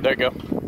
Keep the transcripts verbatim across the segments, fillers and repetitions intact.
There you go.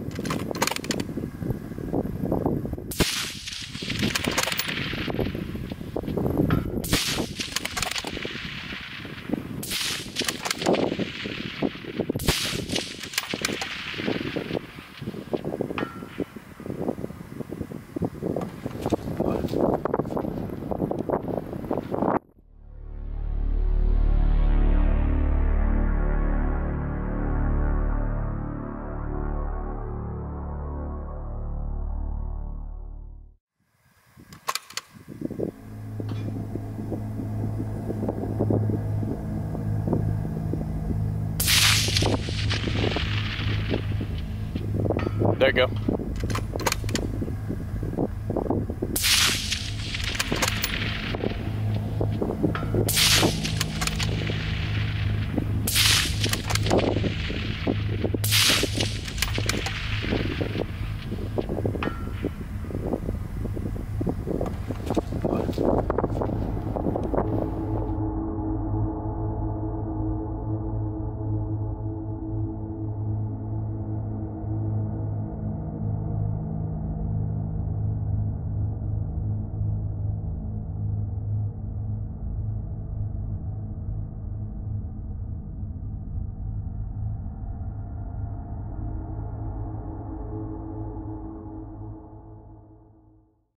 There you go.